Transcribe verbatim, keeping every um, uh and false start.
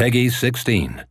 Peggy sixteen.